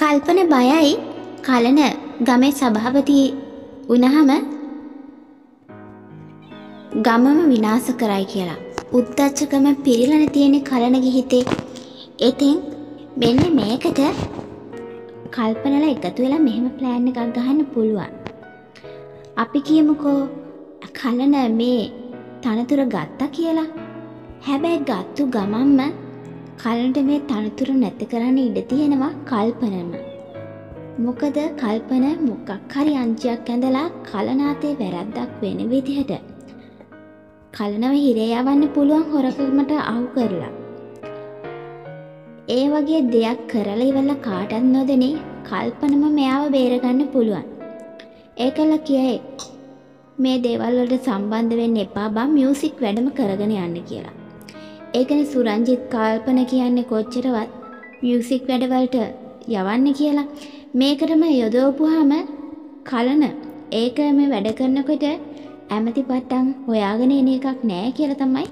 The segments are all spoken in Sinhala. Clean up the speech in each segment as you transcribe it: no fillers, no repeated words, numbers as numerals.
කල්පන බයයි කලන ගමේ සභාපති වුණාම ගමම විනාශ කරයි කියලා. උද්දච්චකම පිරිලන තියෙන කලනගේ හිතේ. ඉතින් මෙන්න මේකට කල්පනලා එකතු වෙලා මෙහෙම ප්ලෑන් එකක් ගහන්න පුළුවන්. අපි කියමුකෝ කලන මේ තනතුර ගත්තා කියලා. හැබැයි ගත්තු ගමන්ම කලනට මේ තනතුර නැති කරන්න ඉඩ තියෙනවා කල්පනම. මොකද කල්පන මොකක් හරි අංචියක් ඇඳලා කලනාතේ වැරද්දක් වෙන විදිහට කලනව හිරේ යවන්න පුළුවන් හොරකමට අහු කරලා. ඒ වගේ දෙයක් කරලා ඉවරලා කාටවත් නොදෙනේ කල්පනම මෙයාව බේරගන්න පුළුවන්. ඒකල කියයි මේ දේවල් වලට සම්බන්ධ වෙන්න එපා බං මියුසික් වැඩම කරගෙන යන්න කියලා. ඒකනේ සුරංජිත් කල්පන කියන්නේ කොච්චරවත් මියුසික් වැඩවලට යවන්න කියලා. මේකටම යොදවපුවාම කලන ඒක මේ වැඩ කරනකොට ඇමති පට්ටම් හොයාගෙන එන එකක් නෑ කියලා තමයි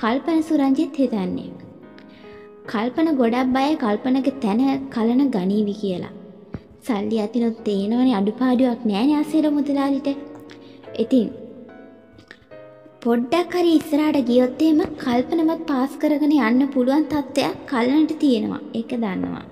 කල්පන සුරංජිත් හිතන්නේ. කල්පන ගොඩක් බයයි කල්පනගේ තැන කලන ගනීවි කියලා. සල්ලි අතිනොත් තේනවනේ අඩුපාඩුවක් නෑනේ ආසේර මුදලාලිට. ඉතින් පොඩ්ඩක් හරි ඉස්සරහට ගියොත් එහෙම කල්පනමත් පාස් කරගෙන යන්න පුළුවන් තත්ත්වයක් කලනට තියෙනවා. ඒක දන්නවා.